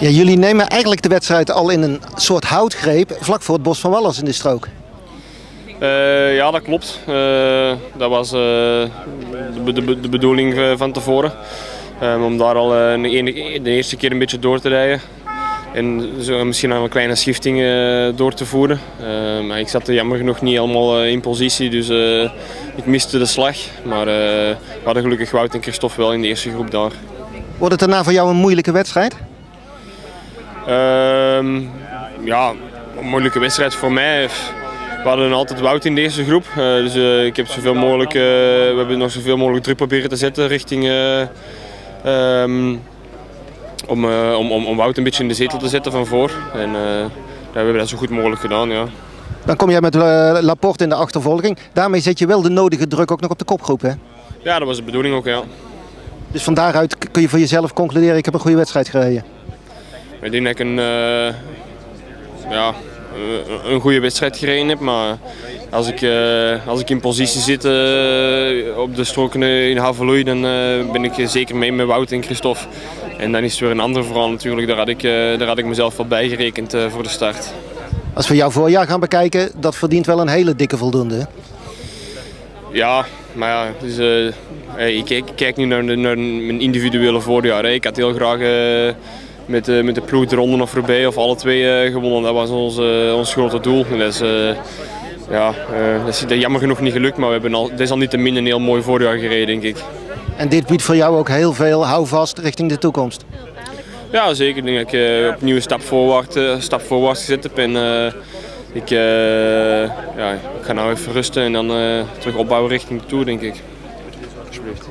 Ja, jullie nemen eigenlijk de wedstrijd al in een soort houtgreep vlak voor het Bos van Wallers in de strook. Ja, dat klopt. Dat was de bedoeling van tevoren. Om daar al de eerste keer een beetje door te rijden. En zo misschien al een kleine schifting door te voeren. Maar ik zat er jammer genoeg niet helemaal in positie, dus ik miste de slag. Maar we hadden gelukkig Wout en Christophe wel in de eerste groep daar. Wordt het daarna voor jou een moeilijke wedstrijd? Ja, een moeilijke wedstrijd voor mij. We hadden altijd Wout in deze groep, dus we hebben nog zoveel mogelijk druk proberen te zetten richting om Wout een beetje in de zetel te zetten van voor. En we hebben dat zo goed mogelijk gedaan. Ja. Dan kom jij met Laporte in de achtervolging. Daarmee zet je wel de nodige druk ook nog op de kopgroep, hè? Ja, dat was de bedoeling ook, ja. Dus van daaruit kun je voor jezelf concluderen, ik heb een goede wedstrijd gereden? Ik denk dat ik een goede wedstrijd gereden heb, maar als ik in positie zit op de stroken in Haveloei, dan ben ik zeker mee met Wout en Christophe. En dan is het weer een ander verhaal natuurlijk, daar had ik mezelf wel bij gerekend voor de start. Als we jouw voorjaar gaan bekijken, dat verdient wel een hele dikke voldoende, hè? Ja, maar ja, dus, ik kijk nu naar mijn individuele voorjaar. Ik had heel graag met de ploeg de ronde nog voorbij of alle twee gewonnen. Dat was ons grote doel. En dat is jammer genoeg niet gelukt, maar we hebben desalniettemin een heel mooi voorjaar gereden, denk ik. En dit biedt voor jou ook heel veel houvast richting de toekomst? Ja, zeker. Ik denk dat ik opnieuw een stap voorwaarts gezet heb. En, ik ga nou even rusten en dan terug opbouwen richting de Tour, denk ik. Alsjeblieft.